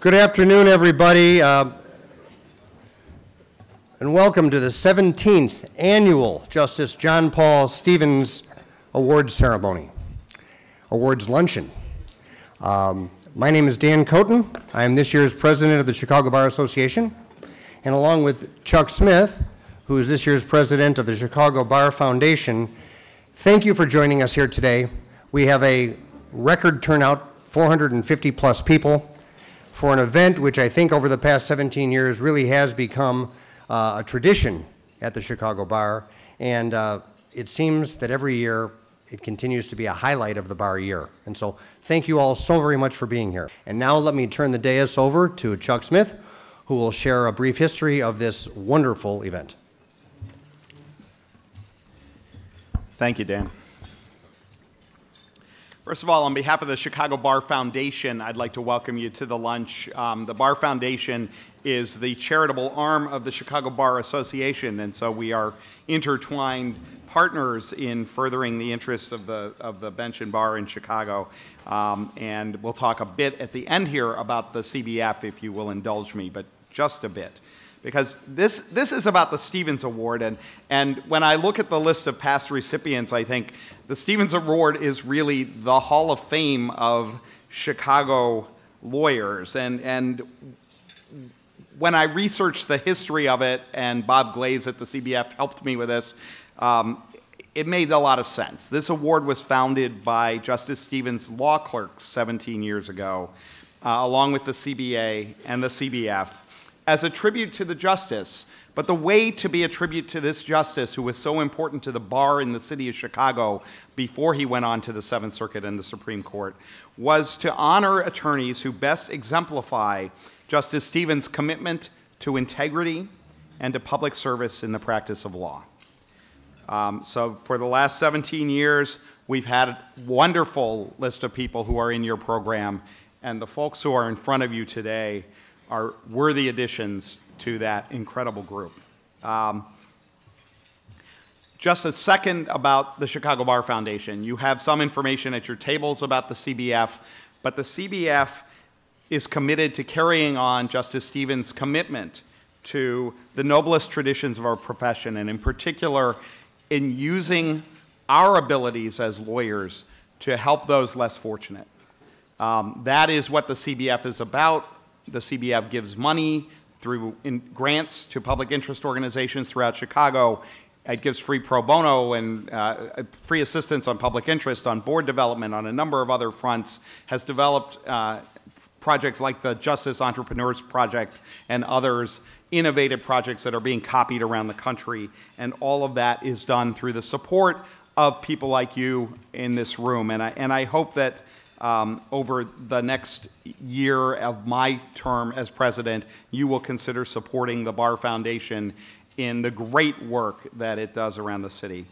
Good afternoon, everybody, and welcome to the 17th annual Justice John Paul Stevens Award Ceremony, Awards Luncheon. My name is Dan Coten. I am this year's president of the Chicago Bar Association, and along with Chuck Smith, who is this year's president of the Chicago Bar Foundation, thank you for joining us here today. We have a record turnout, 450 plus people, for an event which I think over the past 17 years really has become a tradition at the Chicago Bar, and it seems that every year it continues to be a highlight of the bar year. And so thank you all so very much for being here. And now let me turn the dais over to Chuck Smith, who will share a brief history of this wonderful event. Thank you, Dan. First of all, on behalf of the Chicago Bar Foundation, I'd like to welcome you to the lunch. The Bar Foundation is the charitable arm of the Chicago Bar Association, and so we are intertwined partners in furthering the interests of the bench and bar in Chicago. And we'll talk a bit at the end here about the CBF, if you will indulge me, but just a bit. Because this is about the Stevens Award, and when I look at the list of past recipients, I think the Stevens Award is really the Hall of Fame of Chicago lawyers. And when I researched the history of it, and Bob Glaves at the CBF helped me with this, it made a lot of sense. This award was founded by Justice Stevens' law clerks 17 years ago, along with the CBA and the CBF, as a tribute to the justice. But the way to be a tribute to this justice, who was so important to the bar in the city of Chicago before he went on to the Seventh Circuit and the Supreme Court, was to honor attorneys who best exemplify Justice Stevens' commitment to integrity and to public service in the practice of law. So for the last 17 years, we've had a wonderful list of people who are in your program, and the folks who are in front of you today are worthy additions to that incredible group. Just a second about the Chicago Bar Foundation. You have some information at your tables about the CBF, but the CBF is committed to carrying on Justice Stevens' commitment to the noblest traditions of our profession, and in particular, in using our abilities as lawyers to help those less fortunate. That is what the CBF is about. The CBF gives money through grants to public interest organizations throughout Chicago. It gives free pro bono and free assistance on public interest, on board development, on a number of other fronts, has developed projects like the Justice Entrepreneurs Project and others, innovative projects that are being copied around the country, and all of that is done through the support of people like you in this room. And I hope that over the next year of my term as president, you will consider supporting the Bar Foundation in the great work that it does around the city.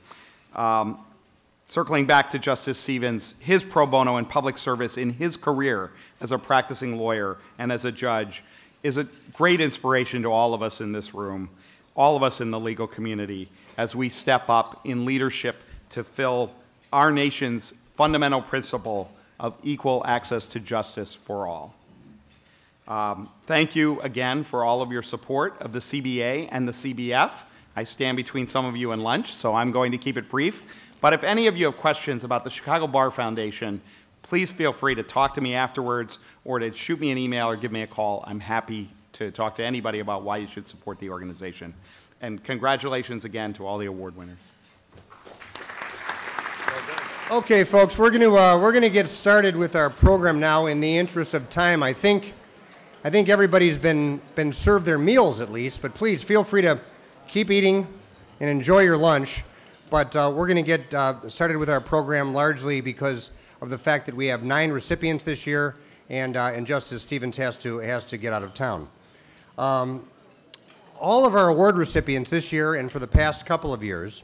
Circling back to Justice Stevens, his pro bono and public service in his career as a practicing lawyer and as a judge is a great inspiration to all of us in this room, all of us in the legal community, as we step up in leadership to fill our nation's fundamental principle of equal access to justice for all. Thank you again for all of your support of the CBA and the CBF. I stand between some of you and lunch, so I'm going to keep it brief. But if any of you have questions about the Chicago Bar Foundation, please feel free to talk to me afterwards or to shoot me an email or give me a call. I'm happy to talk to anybody about why you should support the organization. And congratulations again to all the award winners. Okay, folks, we're gonna get started with our program now. In the interest of time, I think everybody's been served their meals at least, but please feel free to keep eating and enjoy your lunch. But we're gonna get started with our program largely because of the fact that we have 9 recipients this year, and Justice Stevens has to get out of town. All of our award recipients this year and for the past couple of years,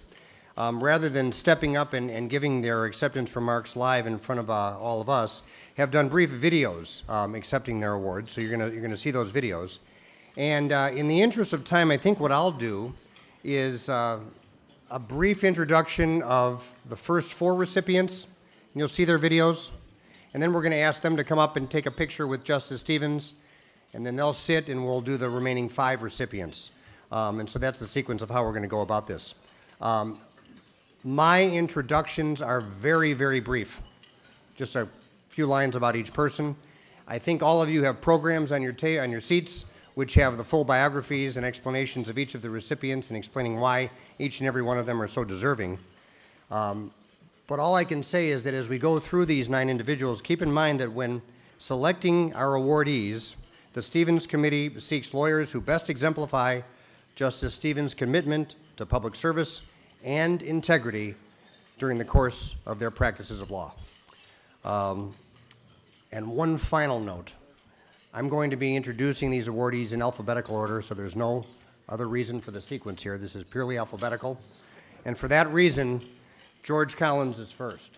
rather than stepping up and giving their acceptance remarks live in front of all of us, have done brief videos accepting their awards. So you're gonna see those videos. And in the interest of time, I think what I'll do is a brief introduction of the first 4 recipients. And you'll see their videos. And then we're gonna ask them to come up and take a picture with Justice Stevens. and then they'll sit and we'll do the remaining 5 recipients. And so that's the sequence of how we're going to go about this. My introductions are very, very brief, just a few lines about each person. I think all of you have programs on your seats which have the full biographies and explanations of each of the recipients and explaining why each and every one of them are so deserving. But all I can say is that as we go through these 9 individuals, keep in mind that when selecting our awardees, the Stevens Committee seeks lawyers who best exemplify Justice Stevens' commitment to public service and integrity during the course of their practices of law. And one final note. I'm going to be introducing these awardees in alphabetical order, so there's no other reason for the sequence here. This is purely alphabetical. And for that reason, George Collins is first.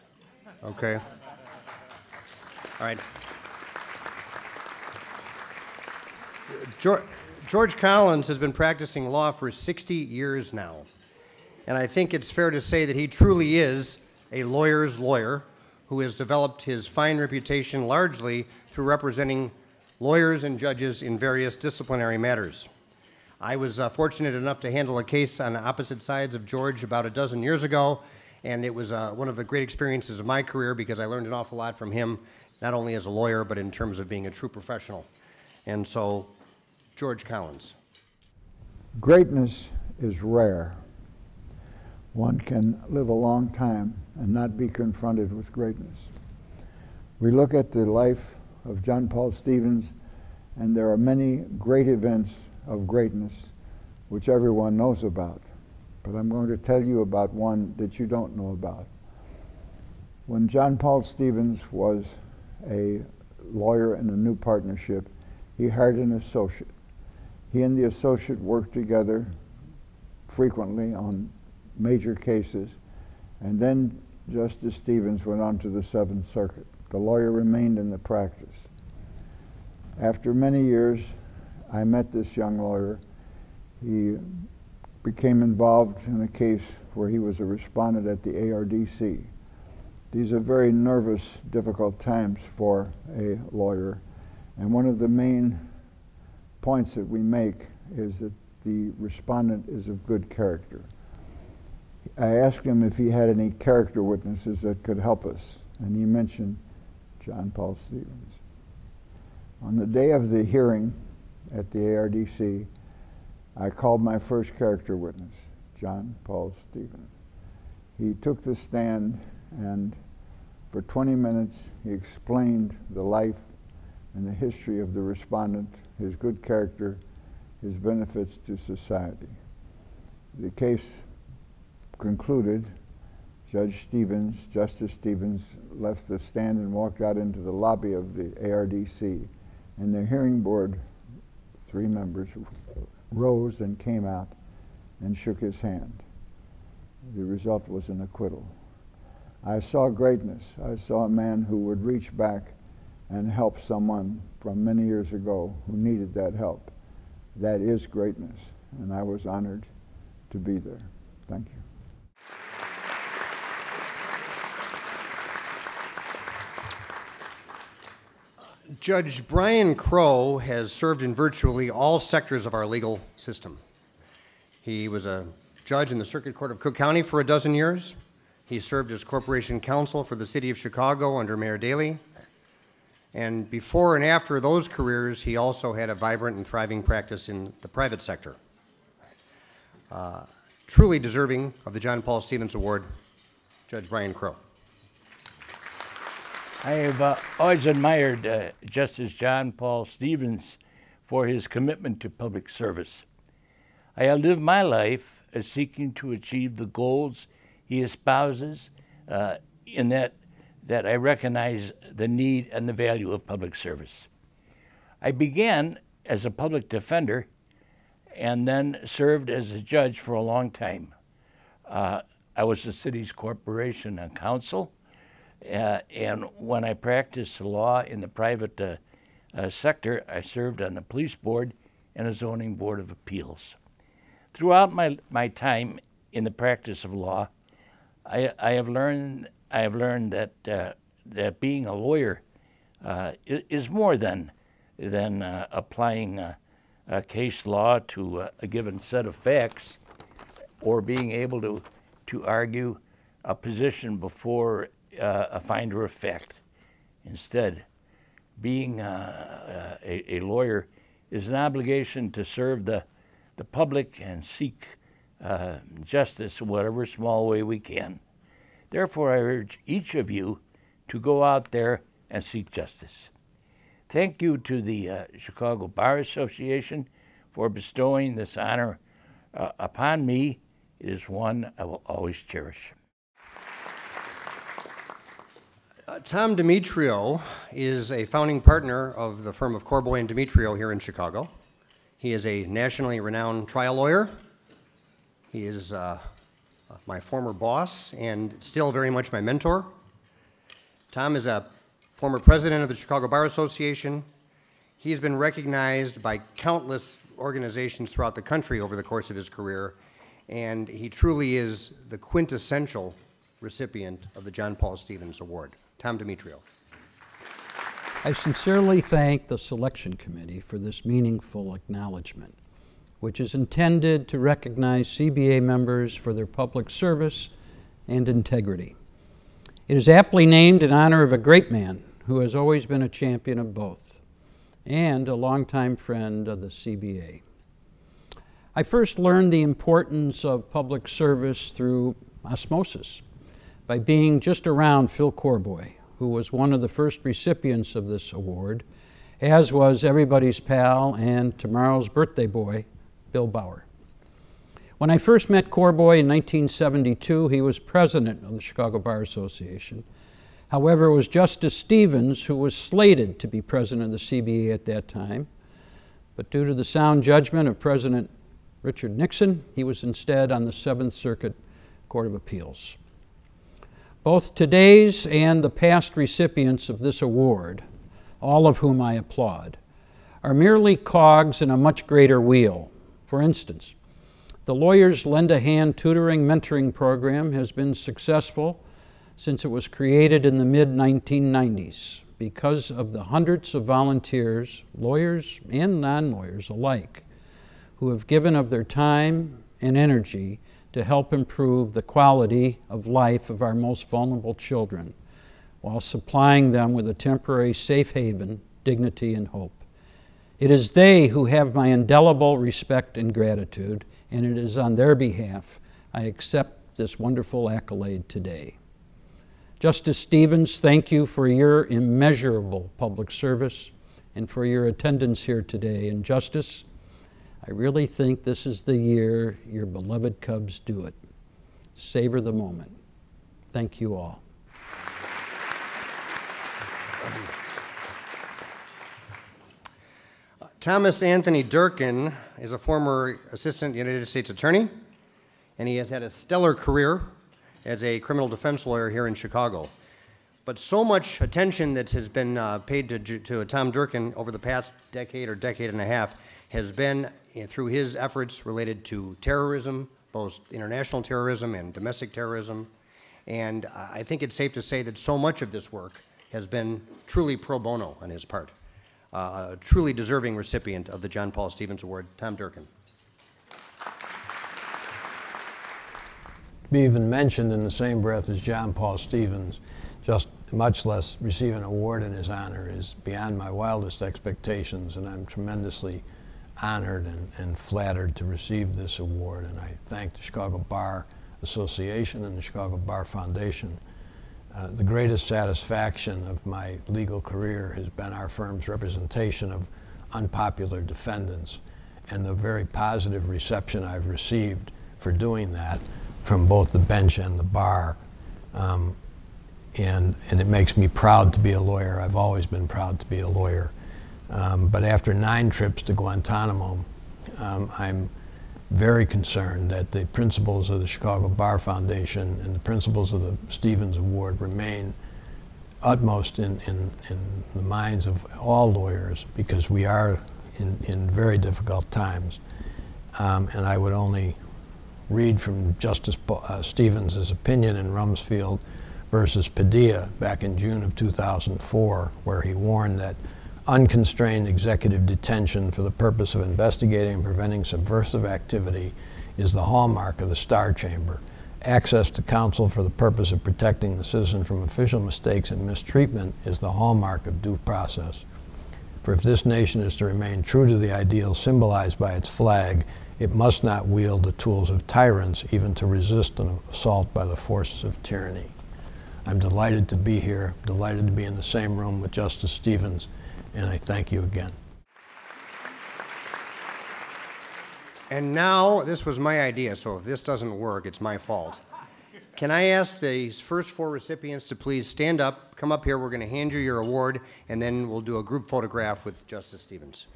Okay? All right. George Collins has been practicing law for 60 years now. And I think it's fair to say that he truly is a lawyer's lawyer who has developed his fine reputation largely through representing lawyers and judges in various disciplinary matters. I was fortunate enough to handle a case on opposite sides of George about a dozen years ago, and it was one of the great experiences of my career because I learned an awful lot from him, not only as a lawyer, but in terms of being a true professional. And so, George Collins. Greatness is rare. One can live a long time and not be confronted with greatness. We look at the life of John Paul Stevens, and there are many great events of greatness which everyone knows about. But I'm going to tell you about one that you don't know about. When John Paul Stevens was a lawyer in a new partnership, he hired an associate. He and the associate worked together frequently on major cases, and then Justice Stevens went on to the Seventh Circuit. The lawyer remained in the practice. After many years, I met this young lawyer. He became involved in a case where he was a respondent at the ARDC. These are very nervous, difficult times for a lawyer. And one of the main points that we make is that the respondent is of good character. I asked him if he had any character witnesses that could help us, and he mentioned John Paul Stevens. On the day of the hearing at the ARDC, I called my first character witness, John Paul Stevens. He took the stand, and for 20 minutes he explained the life and the history of the respondent, his good character, his benefits to society. The case concluded. Justice Stevens left the stand and walked out into the lobby of the ARDC, and the hearing board, 3 members, rose and came out and shook his hand. The result was an acquittal. I saw greatness. I saw a man who would reach back and help someone from many years ago who needed that help. That is greatness, and I was honored to be there. Thank you. Judge Brian Crow has served in virtually all sectors of our legal system. He was a judge in the Circuit Court of Cook County for a dozen years. He served as corporation counsel for the City of Chicago under Mayor Daley. And before and after those careers, he also had a vibrant and thriving practice in the private sector. Truly deserving of the John Paul Stevens Award, Judge Brian Crow. I have always admired Justice John Paul Stevens for his commitment to public service. I have lived my life as seeking to achieve the goals he espouses in that I recognize the need and the value of public service. I began as a public defender and then served as a judge for a long time. I was the city's corporation and counsel. And when I practiced law in the private sector, I served on the police board and a zoning board of appeals. Throughout my time in the practice of law, I have learned that being a lawyer is more than than applying case law to a given set of facts, or being able to argue a position before a finder of fact. Instead, being a lawyer is an obligation to serve the public and seek justice in whatever small way we can. Therefore, I urge each of you to go out there and seek justice. Thank you to the Chicago Bar Association for bestowing this honor upon me. It is one I will always cherish. Tom Demetrio is a founding partner of the firm of Corboy and Demetrio here in Chicago. He is a nationally renowned trial lawyer. He is my former boss and still very much my mentor. Tom is a former president of the Chicago Bar Association. He's been recognized by countless organizations throughout the country over the course of his career, and he truly is the quintessential recipient of the John Paul Stevens Award. Tom Demetrio. I sincerely thank the selection committee for this meaningful acknowledgement, which is intended to recognize CBA members for their public service and integrity. It is aptly named in honor of a great man who has always been a champion of both and a longtime friend of the CBA. I first learned the importance of public service through osmosis by being just around Phil Corboy, who was one of the first recipients of this award, as was everybody's pal and tomorrow's birthday boy, Bill Bauer. When I first met Corboy in 1972, he was president of the Chicago Bar Association. However, it was Justice Stevens who was slated to be president of the CBA at that time, but due to the sound judgment of President Richard Nixon, he was instead on the Seventh Circuit Court of Appeals. Both today's and the past recipients of this award, all of whom I applaud, are merely cogs in a much greater wheel. For instance, the Lawyers Lend-A-Hand Tutoring Mentoring Program has been successful since it was created in the mid-1990s because of the hundreds of volunteers, lawyers and non-lawyers alike, who have given of their time and energy to help improve the quality of life of our most vulnerable children while supplying them with a temporary safe haven, dignity and hope. It is they who have my indelible respect and gratitude, and it is on their behalf I accept this wonderful accolade today. Justice Stevens, thank you for your immeasurable public service and for your attendance here today. And Justice, I really think this is the year your beloved Cubs do it. Savor the moment. Thank you all. Thomas Anthony Durkin is a former assistant United States attorney, and he has had a stellar career as a criminal defense lawyer here in Chicago. But so much attention that has been paid to Tom Durkin over the past decade or decade and a half has been through his efforts related to terrorism, both international terrorism and domestic terrorism. And I think it's safe to say that so much of this work has been truly pro bono on his part. A truly deserving recipient of the John Paul Stevens Award, Tom Durkin. To be even mentioned in the same breath as John Paul Stevens, just much less receive an award in his honor, is beyond my wildest expectations, and I'm tremendously honored and flattered to receive this award, and I thank the Chicago Bar Association and the Chicago Bar Foundation. The greatest satisfaction of my legal career has been our firm's representation of unpopular defendants and the very positive reception I've received for doing that from both the bench and the bar. And it makes me proud to be a lawyer. I've always been proud to be a lawyer. But after 9 trips to Guantanamo, I'm very concerned that the principles of the Chicago Bar Foundation and the principles of the Stevens Award remain utmost in the minds of all lawyers, because we are in very difficult times. And I would only read from Justice Stevens' opinion in Rumsfeld versus Padilla back in June of 2004, where he warned that unconstrained executive detention for the purpose of investigating and preventing subversive activity is the hallmark of the Star Chamber. Access to counsel for the purpose of protecting the citizen from official mistakes and mistreatment is the hallmark of due process. For if this nation is to remain true to the ideal symbolized by its flag, it must not wield the tools of tyrants, even to resist an assault by the forces of tyranny. I'm delighted to be here, delighted to be in the same room with Justice Stevens, and I thank you again. And now, this was my idea, so if this doesn't work, it's my fault. Can I ask these first four recipients to please stand up, come up here, we're going to hand you your award, and then we'll do a group photograph with Justice Stevens.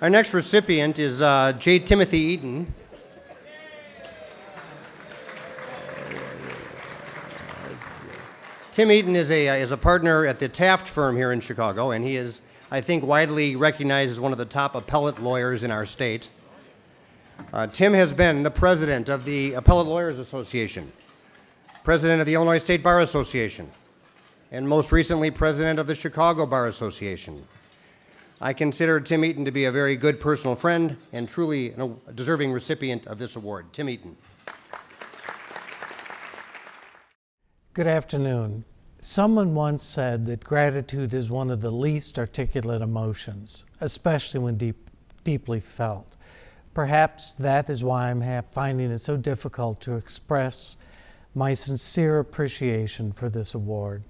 Our next recipient is J. Timothy Eaton. Tim Eaton is a partner at the Taft firm here in Chicago, and he is, I think, widely recognized as one of the top appellate lawyers in our state. Tim has been the president of the Appellate Lawyers Association, president of the Illinois State Bar Association, and most recently president of the Chicago Bar Association. I consider Tim Eaton to be a very good personal friend and truly a deserving recipient of this award. Tim Eaton. Good afternoon. Someone once said that gratitude is one of the least articulate emotions, especially when deeply felt. Perhaps that is why I'm finding it so difficult to express my sincere appreciation for this award.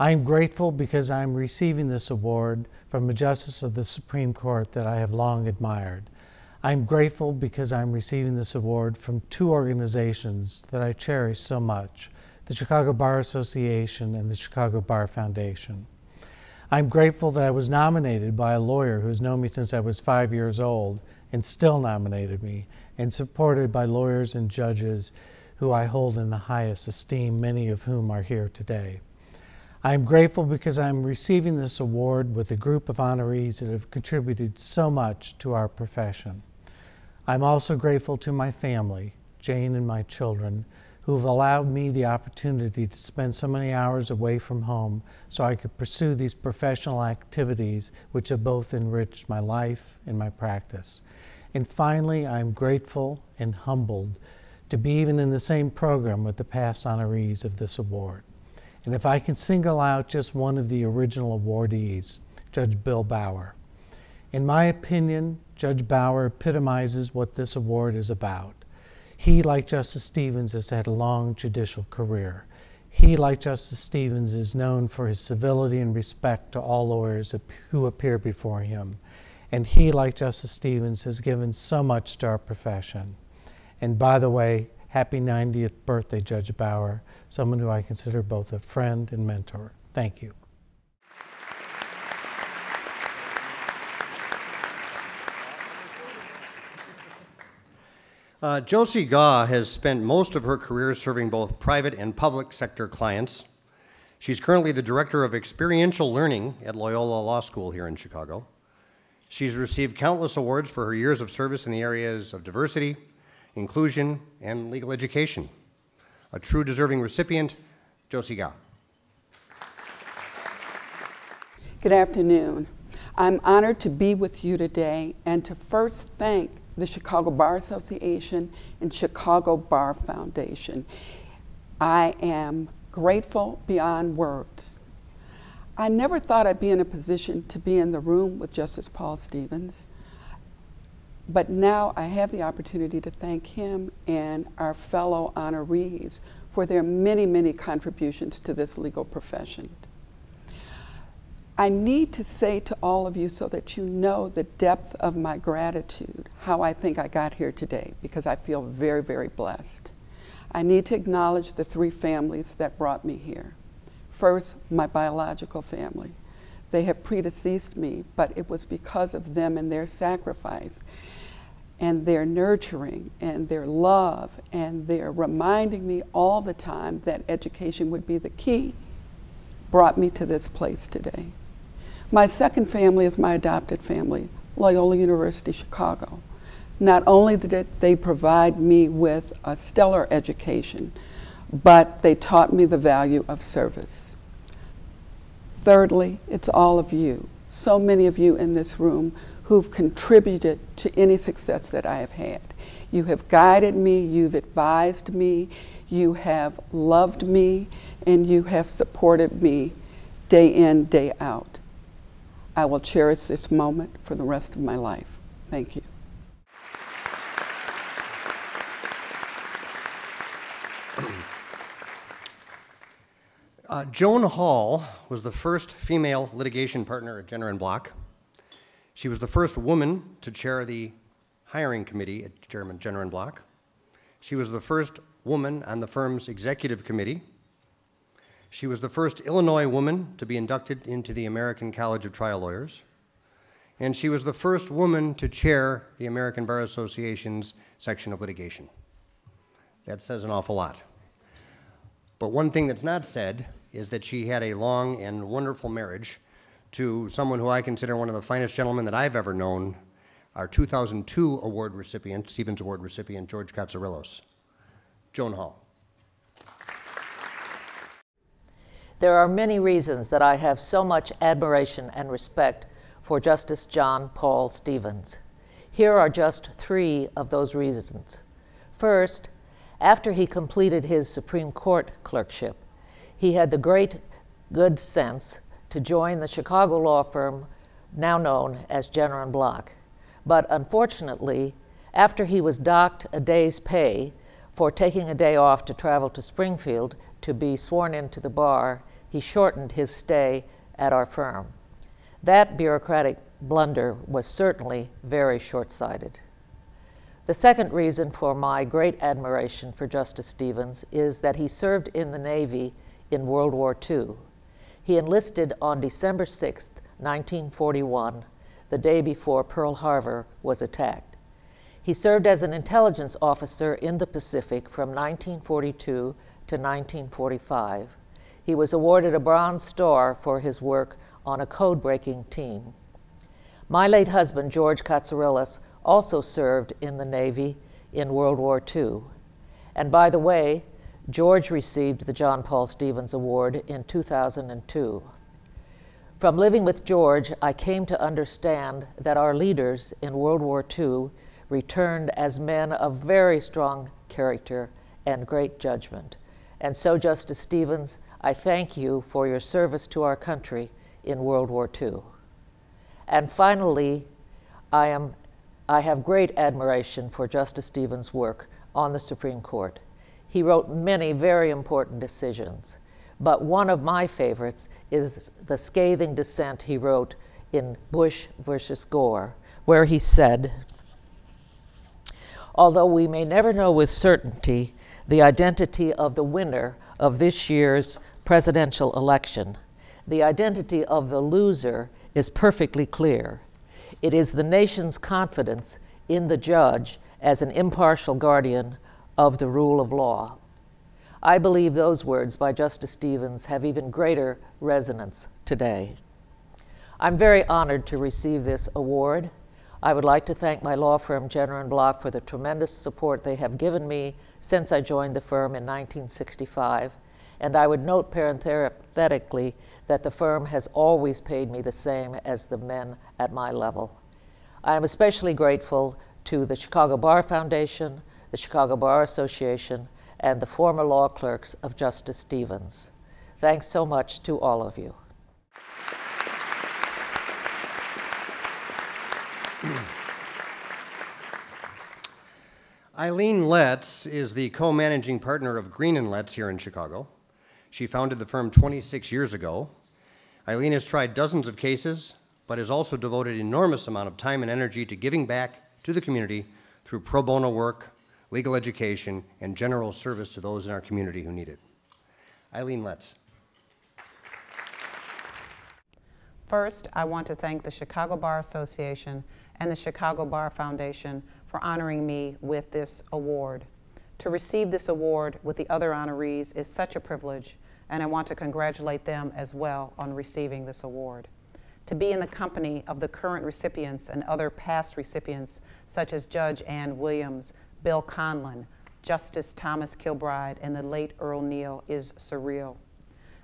I am grateful because I am receiving this award from a justice of the Supreme Court that I have long admired. I am grateful because I am receiving this award from two organizations that I cherish so much: the Chicago Bar Association and the Chicago Bar Foundation. I'm grateful that I was nominated by a lawyer who's known me since I was 5 years old and still nominated me, and supported by lawyers and judges who I hold in the highest esteem, many of whom are here today. I'm grateful because I'm receiving this award with a group of honorees that have contributed so much to our profession. I'm also grateful to my family, Jane and my children, who have allowed me the opportunity to spend so many hours away from home so I could pursue these professional activities which have both enriched my life and my practice. And finally, I'm grateful and humbled to be even in the same program with the past honorees of this award. And if I can single out just one of the original awardees, Judge Bill Bauer. In my opinion, Judge Bauer epitomizes what this award is about. He, like Justice Stevens, has had a long judicial career. He, like Justice Stevens, is known for his civility and respect to all lawyers who appear before him. And he, like Justice Stevens, has given so much to our profession. And by the way, happy 90th birthday, Judge Bauer, someone who I consider both a friend and mentor. Thank you. Josie Gaw has spent most of her career serving both private and public sector clients. She's currently the director of experiential learning at Loyola Law School here in Chicago. She's received countless awards for her years of service in the areas of diversity, inclusion, and legal education. A true deserving recipient, Josie Gaw. Good afternoon. I'm honored to be with you today and to first thank the Chicago Bar Association and Chicago Bar Foundation. I am grateful beyond words. I never thought I'd be in a position to be in the room with Justice Paul Stevens, but now I have the opportunity to thank him and our fellow honorees for their many, many contributions to this legal profession. I need to say to all of you so that you know the depth of my gratitude, how I think I got here today, because I feel very, very blessed. I need to acknowledge the three families that brought me here. First, my biological family. They have predeceased me, but it was because of them and their sacrifice and their nurturing and their love and their reminding me all the time that education would be the key brought me to this place today. My second family is my adopted family, Loyola University, Chicago. Not only did they provide me with a stellar education, but they taught me the value of service. Thirdly, it's all of you, so many of you in this room who've contributed to any success that I have had. You have guided me, you've advised me, you have loved me, and you have supported me day in, day out. I will cherish this moment for the rest of my life. Thank you. Joan Hall was the first female litigation partner at Jenner & Block. She was the first woman to chair the hiring committee at Jenner & Block. She was the first woman on the firm's executive committee. She was the first Illinois woman to be inducted into the American College of Trial Lawyers. And she was the first woman to chair the American Bar Association's section of litigation. That says an awful lot. But one thing that's not said is that she had a long and wonderful marriage to someone who I consider one of the finest gentlemen that I've ever known, our 2002 award recipient, Stevens Award recipient, George Katsarellos. Joan Hall. There are many reasons that I have so much admiration and respect for Justice John Paul Stevens. Here are just three of those reasons. First, after he completed his Supreme Court clerkship, he had the great good sense to join the Chicago law firm now known as Jenner & Block. But unfortunately, after he was docked a day's pay for taking a day off to travel to Springfield to be sworn into the bar, he shortened his stay at our firm. That bureaucratic blunder was certainly very short-sighted. The second reason for my great admiration for Justice Stevens is that he served in the Navy in World War II. He enlisted on December 6, 1941, the day before Pearl Harbor was attacked. He served as an intelligence officer in the Pacific from 1942 to 1945. He was awarded a Bronze Star for his work on a code-breaking team. My late husband, George Katsarellos, also served in the Navy in World War II. And by the way, George received the John Paul Stevens Award in 2002. From living with George, I came to understand that our leaders in World War II returned as men of very strong character and great judgment. And so, Justice Stevens, I thank you for your service to our country in World War II. And finally, I have great admiration for Justice Stevens' work on the Supreme Court. He wrote many very important decisions, but one of my favorites is the scathing dissent he wrote in Bush versus Gore, where he said, "Although we may never know with certainty the identity of the winner of this year's presidential election, the identity of the loser is perfectly clear. It is the nation's confidence in the judge as an impartial guardian of the rule of law." I believe those words by Justice Stevens have even greater resonance today. I'm very honored to receive this award. I would like to thank my law firm, Jenner & Block, for the tremendous support they have given me since I joined the firm in 1965. And I would note parenthetically that the firm has always paid me the same as the men at my level. I am especially grateful to the Chicago Bar Foundation, the Chicago Bar Association, and the former law clerks of Justice Stevens. Thanks so much to all of you. Eileen Letts is the co-managing partner of Green & Letts here in Chicago. She founded the firm 26 years ago. Eileen has tried dozens of cases, but has also devoted an enormous amount of time and energy to giving back to the community through pro bono work, legal education, and general service to those in our community who need it. Eileen Letts. First, I want to thank the Chicago Bar Association and the Chicago Bar Foundation for honoring me with this award. To receive this award with the other honorees is such a privilege, and I want to congratulate them as well on receiving this award. To be in the company of the current recipients and other past recipients, such as Judge Ann Williams, Bill Conlon, Justice Thomas Kilbride and the late Earl Neal is surreal.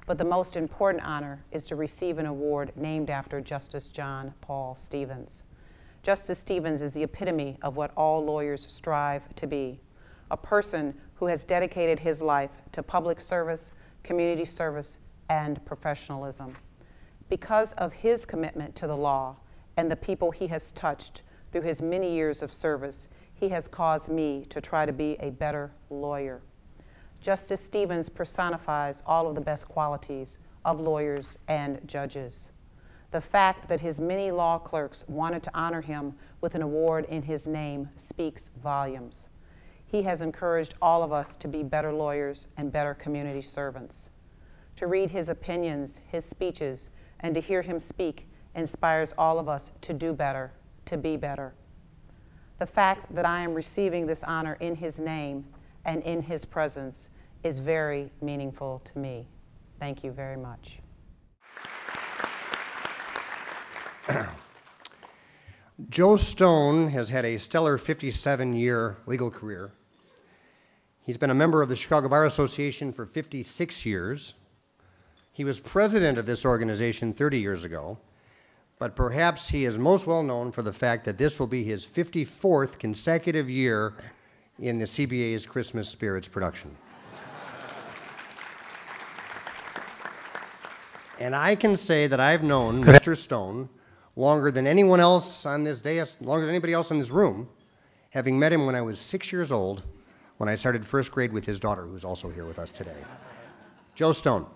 But the most important honor is to receive an award named after Justice John Paul Stevens. Justice Stevens is the epitome of what all lawyers strive to be, a person who has dedicated his life to public service, community service, and professionalism. Because of his commitment to the law and the people he has touched through his many years of service, he has caused me to try to be a better lawyer. Justice Stevens personifies all of the best qualities of lawyers and judges. The fact that his many law clerks wanted to honor him with an award in his name speaks volumes. He has encouraged all of us to be better lawyers and better community servants. To read his opinions, his speeches, and to hear him speak inspires all of us to do better, to be better. The fact that I am receiving this honor in his name and in his presence is very meaningful to me. Thank you very much. Joe Stone has had a stellar 57-year legal career. He's been a member of the Chicago Bar Association for 56 years. He was president of this organization 30 years ago, but perhaps he is most well known for the fact that this will be his 54th consecutive year in the CBA's Christmas Spirits production. And I can say that I've known Mr. Stone longer than anyone else on this dais, longer than anybody else in this room, having met him when I was 6 years old, when I started first grade with his daughter, who's also here with us today. Joe Stone.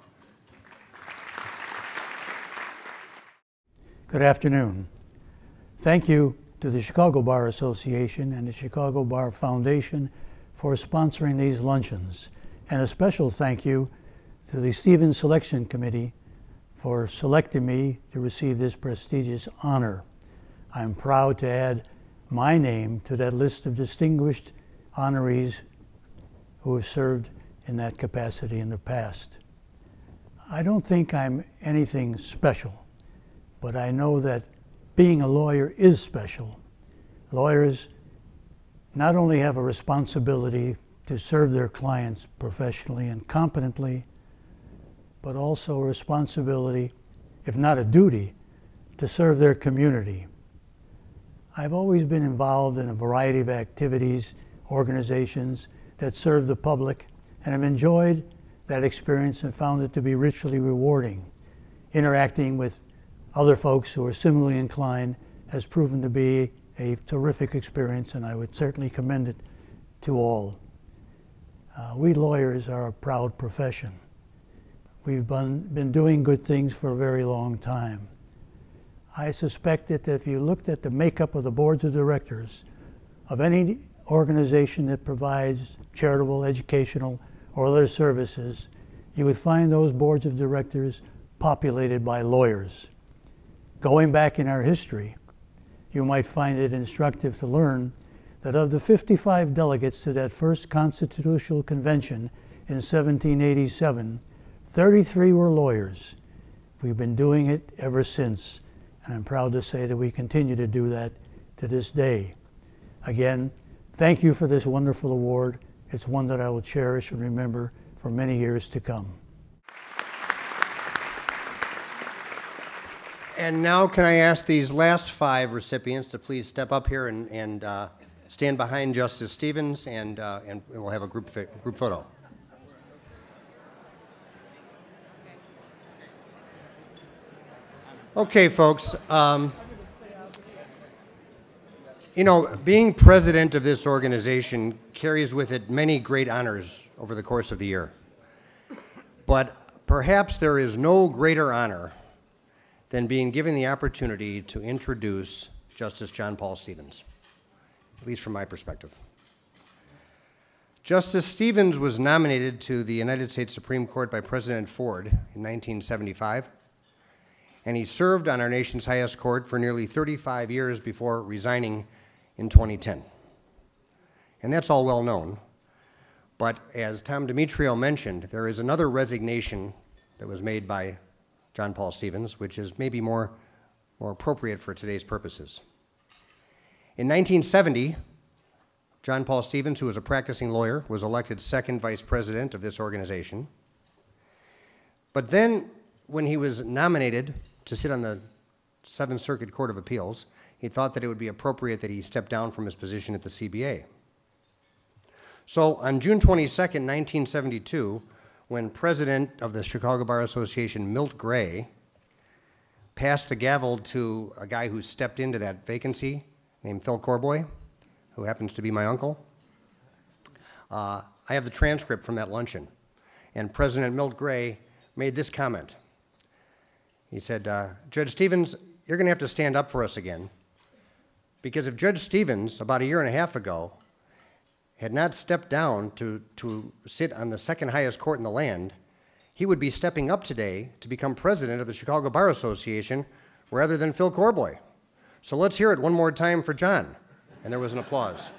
Good afternoon. Thank you to the Chicago Bar Association and the Chicago Bar Foundation for sponsoring these luncheons, and a special thank you to the Stevens Selection Committee for selecting me to receive this prestigious honor. I'm proud to add my name to that list of distinguished honorees who have served in that capacity in the past. I don't think I'm anything special, but I know that being a lawyer is special. Lawyers not only have a responsibility to serve their clients professionally and competently, but also a responsibility, if not a duty, to serve their community. I've always been involved in a variety of activities, organizations that serve the public, and have enjoyed that experience and found it to be richly rewarding. Interacting with other folks who are similarly inclined has proven to be a terrific experience, and I would certainly commend it to all. We lawyers are a proud profession. We've been doing good things for a very long time. I suspect that if you looked at the makeup of the boards of directors of any organization that provides charitable, educational, or other services, you would find those boards of directors populated by lawyers. Going back in our history, you might find it instructive to learn that of the 55 delegates to that first Constitutional Convention in 1787, 33 were lawyers. We've been doing it ever since, and I'm proud to say that we continue to do that to this day. Again, thank you for this wonderful award. It's one that I will cherish and remember for many years to come. And now can I ask these last five recipients to please step up here and stand behind Justice Stevens, and we'll have a group photo. Okay, folks, you know, being president of this organization carries with it many great honors over the course of the year. But perhaps there is no greater honor than being given the opportunity to introduce Justice John Paul Stevens, at least from my perspective. Justice Stevens was nominated to the United States Supreme Court by President Ford in 1975. And he served on our nation's highest court for nearly 35 years before resigning in 2010. And that's all well known. But as Tom Demetrio mentioned, there is another resignation that was made by John Paul Stevens, which is maybe more appropriate for today's purposes. In 1970, John Paul Stevens, who was a practicing lawyer, was elected second vice president of this organization. But then, when he was nominated to sit on the Seventh Circuit Court of Appeals, he thought that it would be appropriate that he step down from his position at the CBA. So on June 22, 1972, when president of the Chicago Bar Association, Milton Gray, passed the gavel to a guy who stepped into that vacancy named Phil Corboy, who happens to be my uncle. I have the transcript from that luncheon. And President Milton Gray made this comment. He said, Judge Stevens, you're gonna have to stand up for us again, because if Judge Stevens, about a year and a half ago, had not stepped down to sit on the second highest court in the land, he would be stepping up today to become president of the Chicago Bar Association rather than Phil Corboy. So let's hear it one more time for John. And there was an applause.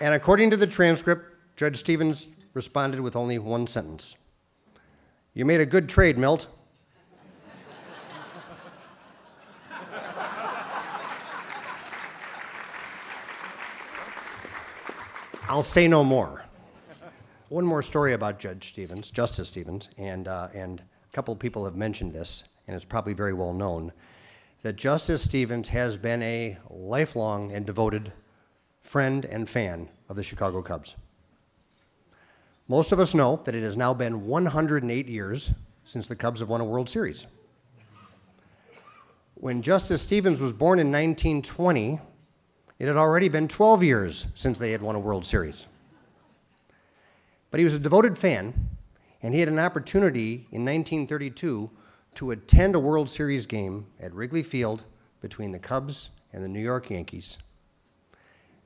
And according to the transcript, Judge Stevens responded with only one sentence. You made a good trade, Milt. I'll say no more. One more story about Judge Stevens, Justice Stevens, and a couple of people have mentioned this, and it's probably very well known, that Justice Stevens has been a lifelong and devoted friend and fan of the Chicago Cubs. Most of us know that it has now been 108 years since the Cubs have won a World Series. When Justice Stevens was born in 1920, it had already been 12 years since they had won a World Series. But he was a devoted fan, and he had an opportunity in 1932 to attend a World Series game at Wrigley Field between the Cubs and the New York Yankees.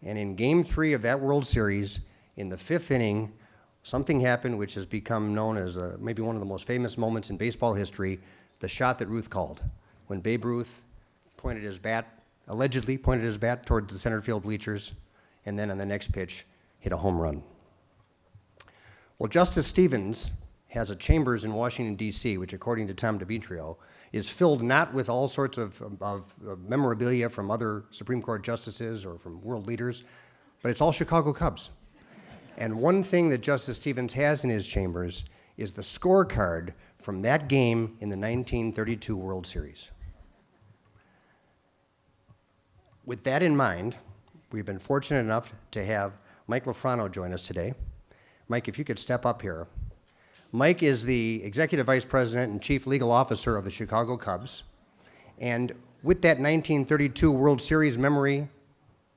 And in Game 3 of that World Series, in the fifth inning, something happened which has become known as maybe one of the most famous moments in baseball history, the shot that Ruth called, when Babe Ruth pointed his bat, allegedly pointed his bat towards the center field bleachers, and then on the next pitch, hit a home run. Well, Justice Stevens has a chambers in Washington, D.C., which according to Tom Demetrio, is filled not with all sorts of memorabilia from other Supreme Court justices or from world leaders, but it's all Chicago Cubs. And one thing that Justice Stevens has in his chambers is the scorecard from that game in the 1932 World Series. With that in mind, we've been fortunate enough to have Mike Lufrano join us today. Mike, if you could step up here. Mike is the Executive Vice President and Chief Legal Officer of the Chicago Cubs. And with that 1932 World Series memory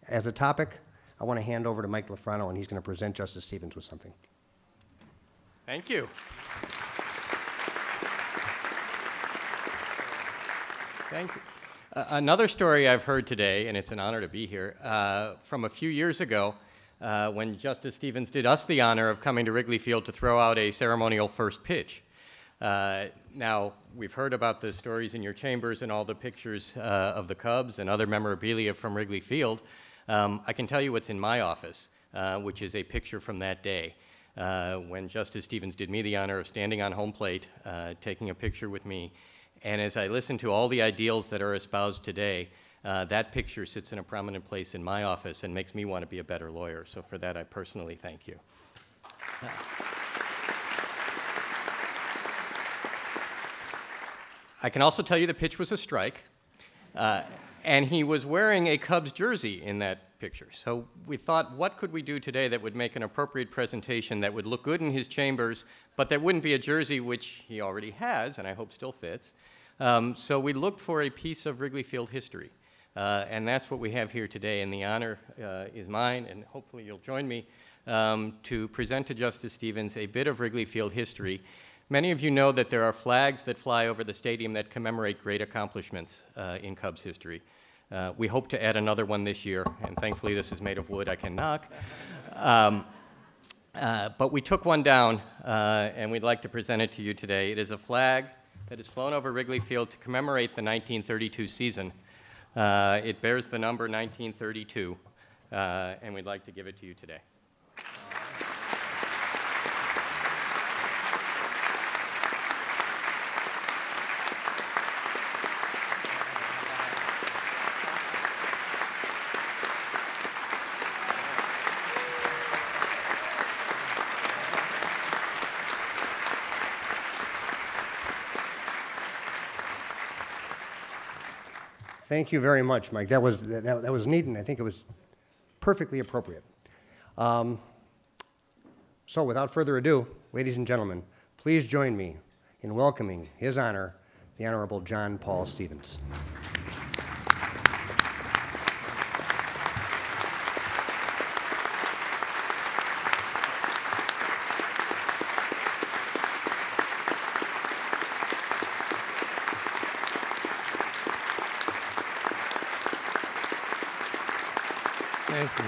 as a topic, I want to hand over to Mike Lufrano, and he's going to present Justice Stevens with something. Thank you. Thank you. Another story I've heard today, and it's an honor to be here, from a few years ago when Justice Stevens did us the honor of coming to Wrigley Field to throw out a ceremonial first pitch. Now, we've heard about the stories in your chambers and all the pictures of the Cubs and other memorabilia from Wrigley Field. I can tell you what's in my office, which is a picture from that day when Justice Stevens did me the honor of standing on home plate, taking a picture with me. And as I listen to all the ideals that are espoused today, that picture sits in a prominent place in my office and makes me want to be a better lawyer. So for that, I personally thank you. I can also tell you the pitch was a strike. And he was wearing a Cubs jersey in that picture. So we thought, what could we do today that would make an appropriate presentation that would look good in his chambers, but that wouldn't be a jersey, which he already has, and I hope still fits. So we looked for a piece of Wrigley Field history. And that's what we have here today, and the honor is mine, and hopefully you'll join me, to present to Justice Stevens a bit of Wrigley Field history. Many of you know that there are flags that fly over the stadium that commemorate great accomplishments in Cubs history. We hope to add another one this year, and thankfully this is made of wood I can knock. But we took one down, and we'd like to present it to you today. It is a flag that is flown over Wrigley Field to commemorate the 1932 season. It bears the number 1932, and we'd like to give it to you today. Thank you very much, Mike. That was neat, and I think it was perfectly appropriate. So without further ado, ladies and gentlemen, please join me in welcoming His Honor, the Honorable John Paul Stevens. Thank you.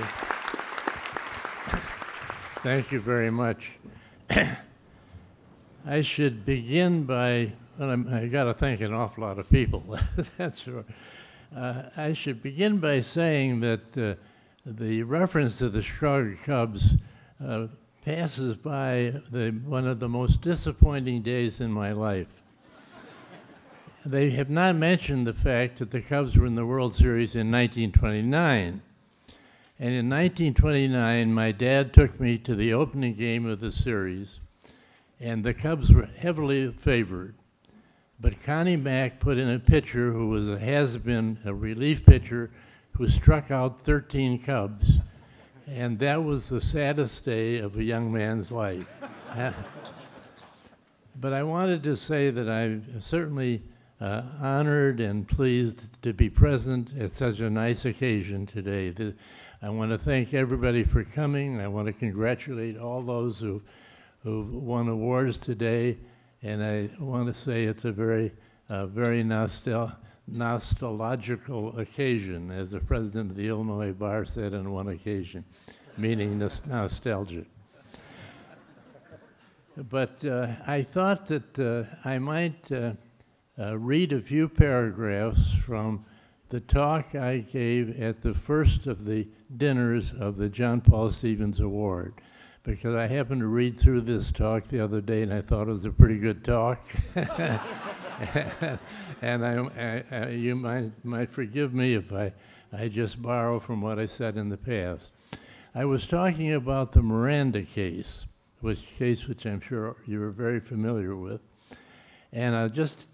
Thank you very much. I should begin by, well, I got to thank an awful lot of people. That's right. I should begin by saying that the reference to the Chicago Cubs passes by one of the most disappointing days in my life. They have not mentioned the fact that the Cubs were in the World Series in 1929. And in 1929, my dad took me to the opening game of the series, and the Cubs were heavily favored. But Connie Mack put in a pitcher who was a has-been, a relief pitcher, who struck out 13 Cubs. And that was the saddest day of a young man's life. But I wanted to say that I'm certainly honored and pleased to be present at such a nice occasion today. I want to thank everybody for coming. I want to congratulate all those who won awards today. And I want to say it's a very, very nostalgical occasion, as the president of the Illinois Bar said on one occasion, meaning nostalgic. But I thought that I might read a few paragraphs from the talk I gave at the first of the dinners of the John Paul Stevens Award, because I happened to read through this talk the other day and I thought it was a pretty good talk. And I you might forgive me if I just borrow from what I said in the past. I was talking about the Miranda case, which I'm sure you were very familiar with, and I'll just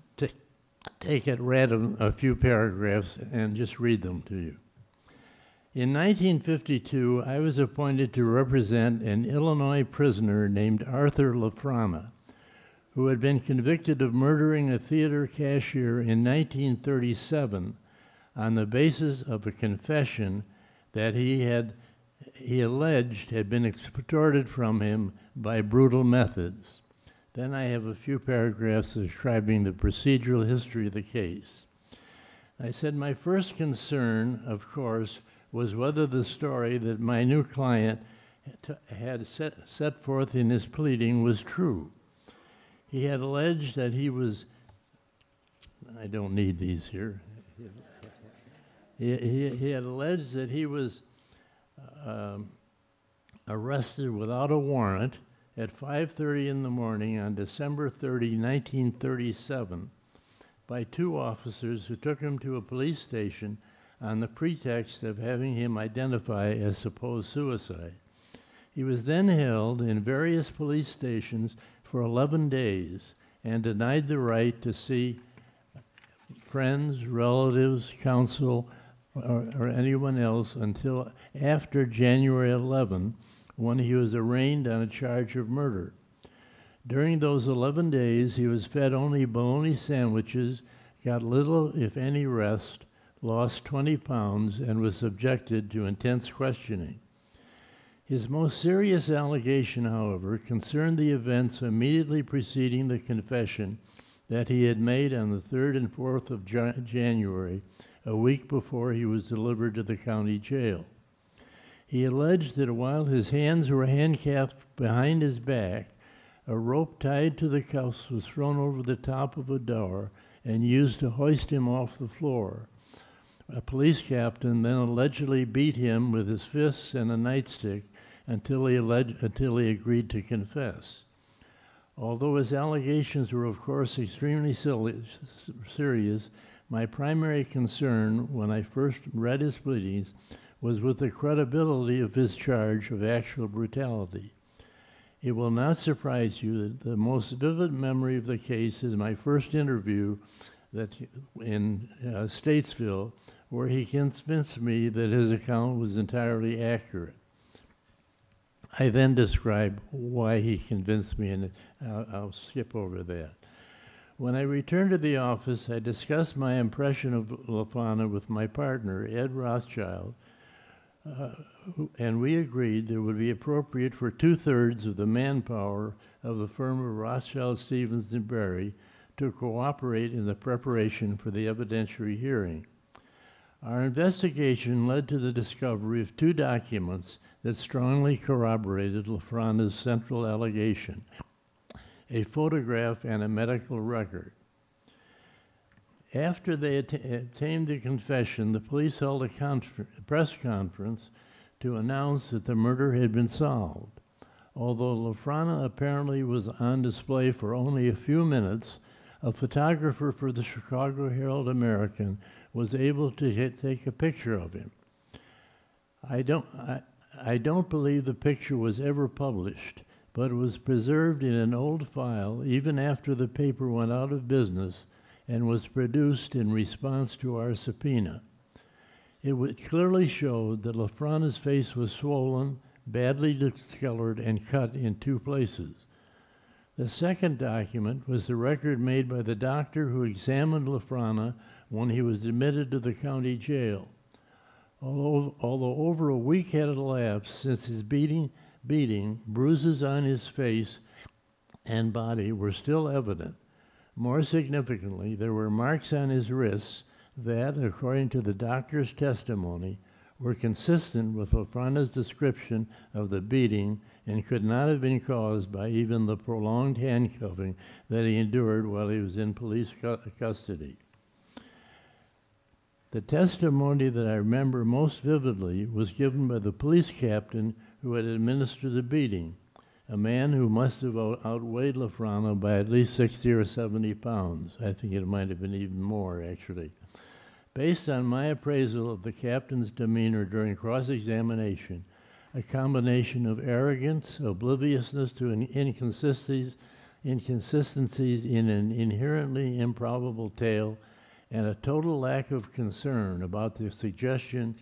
take at random a few paragraphs and just read them to you. In 1952, I was appointed to represent an Illinois prisoner named Arthur Lafrana, who had been convicted of murdering a theater cashier in 1937 on the basis of a confession that he alleged had been extorted from him by brutal methods. Then I have a few paragraphs describing the procedural history of the case. I said my first concern, of course, was whether the story that my new client had set forth in his pleading was true. He had alleged that he was, I don't need these here. He had alleged that he was arrested without a warrant at 5:30 in the morning on December 30, 1937, by two officers who took him to a police station on the pretext of having him identify as supposed suicide. He was then held in various police stations for 11 days and denied the right to see friends, relatives, counsel, or anyone else until after January 11, when he was arraigned on a charge of murder. During those 11 days, he was fed only bologna sandwiches, got little, if any, rest, lost 20 pounds, and was subjected to intense questioning. His most serious allegation, however, concerned the events immediately preceding the confession that he had made on the 3rd and 4th of January, a week before he was delivered to the county jail. He alleged that while his hands were handcuffed behind his back, a rope tied to the cuffs was thrown over the top of a door and used to hoist him off the floor. A police captain then allegedly beat him with his fists and a nightstick until he agreed to confess. Although his allegations were, of course, extremely serious, my primary concern when I first read his pleadings was with the credibility of his charge of actual brutality. It will not surprise you that the most vivid memory of the case is my first interview that in Statesville, where he convinced me that his account was entirely accurate. I then described why he convinced me, and I'll skip over that. When I returned to the office, I discussed my impression of Lafrana with my partner, Ed Rothschild, and we agreed that it would be appropriate for 2/3 of the manpower of the firm of Rothschild, Stevens, and Berry to cooperate in the preparation for the evidentiary hearing. Our investigation led to the discovery of two documents that strongly corroborated Lafrana's central allegation, a photograph and a medical record. After they obtained the confession, the police held a press conference to announce that the murder had been solved. Although Lafrana apparently was on display for only a few minutes, a photographer for the Chicago Herald-American was able to take a picture of him. I don't believe the picture was ever published, but it was preserved in an old file even after the paper went out of business and was produced in response to our subpoena. It clearly showed that Lafrana's face was swollen, badly discolored, and cut in two places. The second document was the record made by the doctor who examined Lafrana when he was admitted to the county jail. Although over a week had elapsed since his beating, bruises on his face and body were still evident. More significantly, there were marks on his wrists that, according to the doctor's testimony, were consistent with Lafrana's description of the beating and could not have been caused by even the prolonged handcuffing that he endured while he was in police custody. The testimony that I remember most vividly was given by the police captain who had administered the beating, a man who must have outweighed Lafrana by at least 60 or 70 pounds. I think it might have been even more, actually. Based on my appraisal of the captain's demeanor during cross-examination, a combination of arrogance, obliviousness to inconsistencies in an inherently improbable tale, and a total lack of concern about the suggestion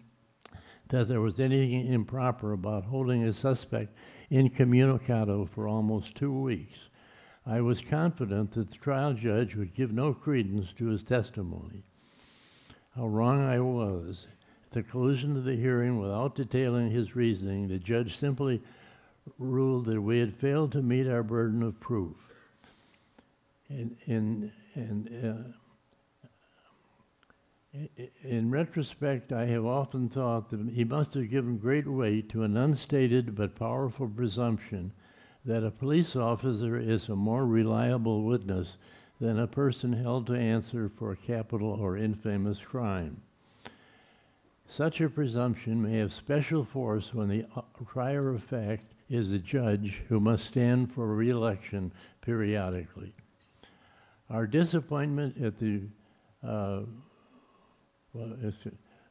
that there was anything improper about holding a suspect incommunicado for almost 2 weeks. I was confident that the trial judge would give no credence to his testimony. How wrong I was. At the conclusion of the hearing, without detailing his reasoning, the judge simply ruled that we had failed to meet our burden of proof. In retrospect, I have often thought that he must have given great weight to an unstated but powerful presumption that a police officer is a more reliable witness than a person held to answer for a capital or infamous crime. Such a presumption may have special force when the trier of fact is a judge who must stand for re-election periodically. Our disappointment at the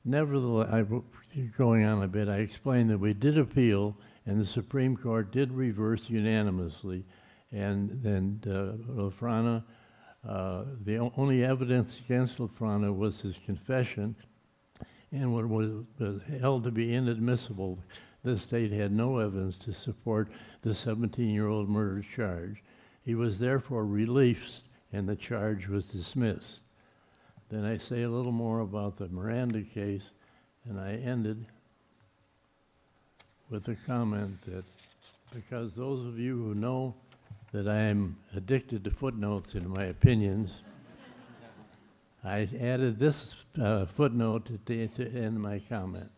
nevertheless, going on a bit, I explained that we did appeal, and the Supreme Court did reverse unanimously, and then Lafrana, the only evidence against Lafrana was his confession, and what was held to be inadmissible, the state had no evidence to support the 17-year-old murder charge. He was therefore released, and the charge was dismissed. Then I say a little more about the Miranda case, and I ended with a comment that, because those of you who know that I am addicted to footnotes in my opinions, I added this footnote at the end of my comment.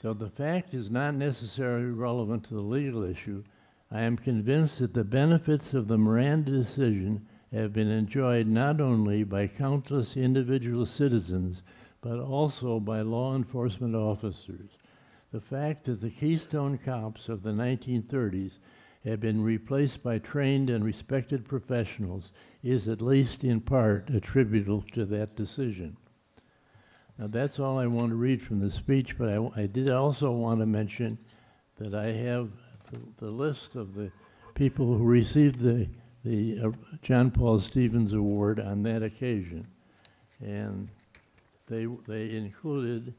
Though the fact is not necessarily relevant to the legal issue, I am convinced that the benefits of the Miranda decision have been enjoyed not only by countless individual citizens, but also by law enforcement officers. The fact that the Keystone Cops of the 1930s have been replaced by trained and respected professionals is at least in part attributable to that decision. Now that's all I want to read from the speech, but I did also want to mention that I have the list of the people who received the John Paul Stevens Award on that occasion. and they included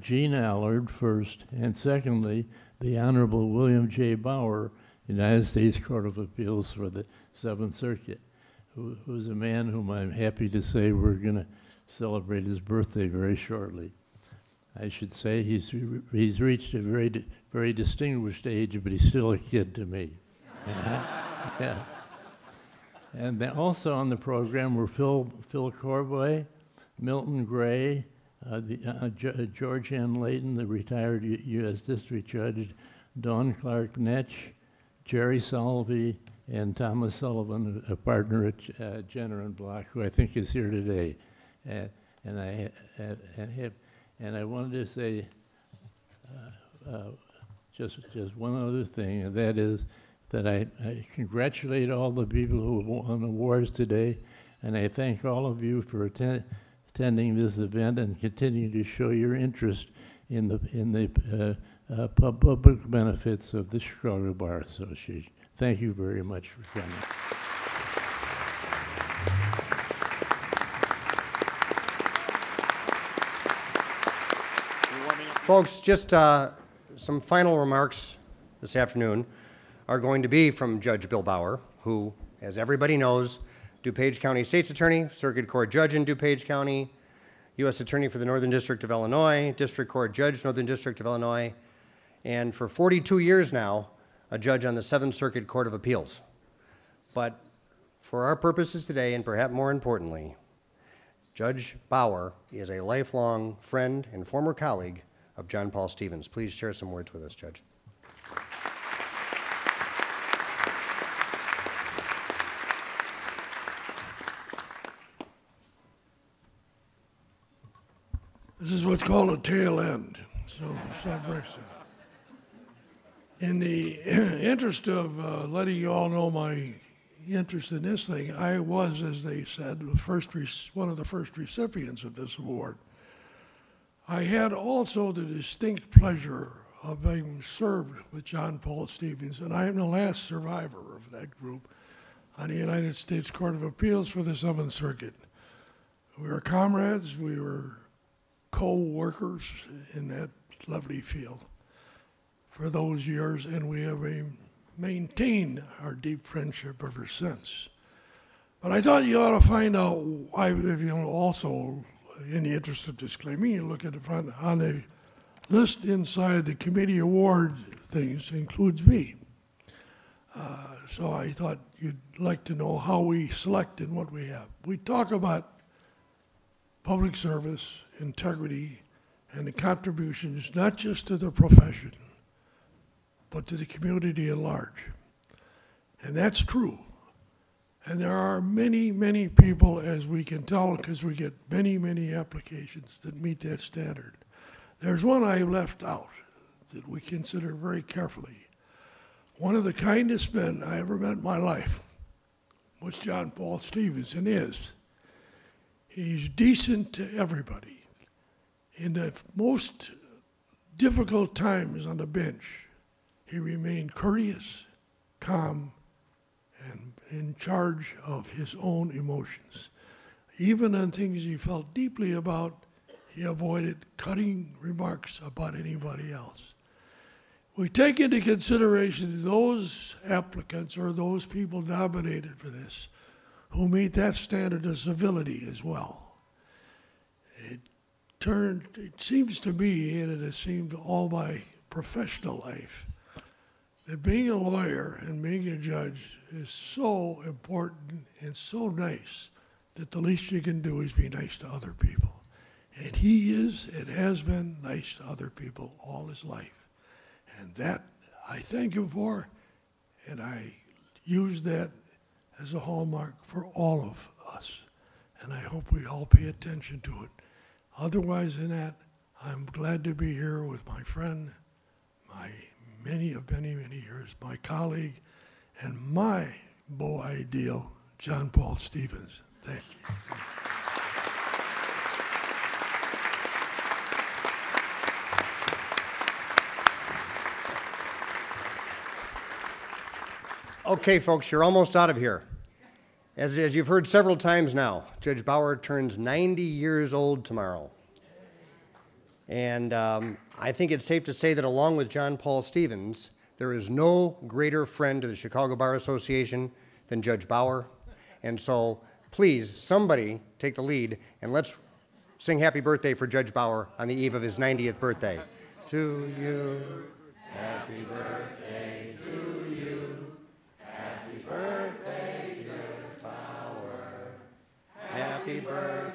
Gene Allard first, and secondly, the Honorable William J. Bauer, United States Court of Appeals for the Seventh Circuit, who's a man whom I'm happy to say we're going to celebrate his birthday very shortly. I should say he's reached a very distinguished age, but he's still a kid to me. Yeah. And then also on the program were Phil Corboy, Milton Gray, George N. Layton, the retired U.S. District Judge, Dawn Clark Netsch, Jerry Salvi, and Thomas Sullivan, a partner at Jenner and Block, who I think is here today. And I wanted to say just one other thing, and that is that I congratulate all the people who won awards today, and I thank all of you for attending this event and continue to show your interest in the public benefits of the Chicago Bar Association. Thank you very much for coming. Folks, just some final remarks this afternoon are going to be from Judge Bill Bauer, who, as everybody knows, DuPage County State's Attorney, Circuit Court Judge in DuPage County, U.S. Attorney for the Northern District of Illinois, District Court Judge, Northern District of Illinois, and for 42 years now, a judge on the Seventh Circuit Court of Appeals. But for our purposes today, and perhaps more importantly, Judge Bauer is a lifelong friend and former colleague of John Paul Stevens. Please share some words with us, Judge. This is what's called a tail end, so stop racing. In the interest of letting you all know my interest in this thing, I was, as they said, the one of the first recipients of this award. I had also the distinct pleasure of having served with John Paul Stevens, and I am the last survivor of that group on the United States Court of Appeals for the Seventh Circuit. We were comrades, we were co-workers in that lovely field for those years, and we have maintained our deep friendship ever since. But I thought you ought to find out, also, in the interest of disclaiming, you look at the front on the list inside the committee award things includes me. So I thought you'd like to know how we select and what we have. We talk about public service, integrity, and the contributions not just to the profession, but to the community at large. And that's true. And there are many, many people, as we can tell, because we get many, many applications that meet that standard. There's one I left out that we consider very carefully. One of the kindest men I ever met in my life was John Paul Stevens, and is. He's decent to everybody. In the most difficult times on the bench, he remained courteous, calm, and in charge of his own emotions. Even on things he felt deeply about, he avoided cutting remarks about anybody else. We take into consideration those applicants or those people nominated for this who meet that standard of civility as well. It seems to me, and it has seemed all my professional life, that being a lawyer and being a judge is so important and so nice that the least you can do is be nice to other people. And he is and has been nice to other people all his life. And that I thank him for, and I use that as a hallmark for all of us. And I hope we all pay attention to it. Otherwise than that, I'm glad to be here with my friend, my many years, my colleague, and my beau ideal, John Paul Stevens. Thank you. Okay, folks, you're almost out of here. As you've heard several times now, Judge Bauer turns 90 years old tomorrow. And I think it's safe to say that along with John Paul Stevens, there is no greater friend to the Chicago Bar Association than Judge Bauer. And so please, somebody take the lead and let's sing happy birthday for Judge Bauer on the eve of his 90th birthday. To you, happy birthday to you, happy birthday Judge Bauer, happy birthday.